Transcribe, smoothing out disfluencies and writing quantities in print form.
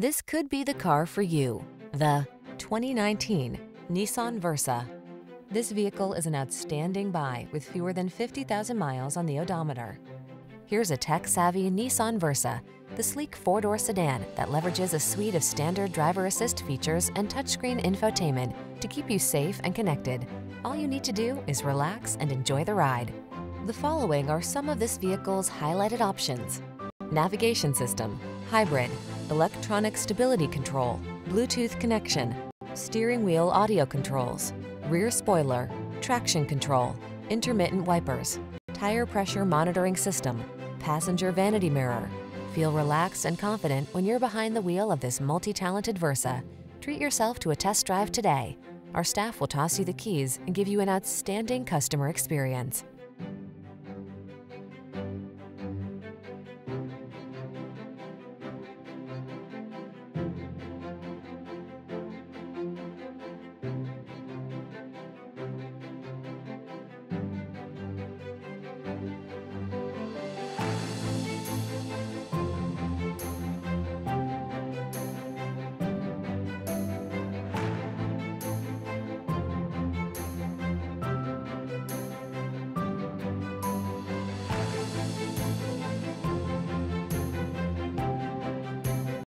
This could be the car for you. The 2019 Nissan Versa. This vehicle is an outstanding buy with fewer than 50,000 miles on the odometer. Here's a tech-savvy Nissan Versa, the sleek four-door sedan that leverages a suite of standard driver assist features and touchscreen infotainment to keep you safe and connected. All you need to do is relax and enjoy the ride. The following are some of this vehicle's highlighted options: navigation system, hybrid, electronic stability control, Bluetooth connection, steering wheel audio controls, rear spoiler, traction control, intermittent wipers, tire pressure monitoring system, passenger vanity mirror. Feel relaxed and confident when you're behind the wheel of this multi-talented Versa. Treat yourself to a test drive today. Our staff will toss you the keys and give you an outstanding customer experience.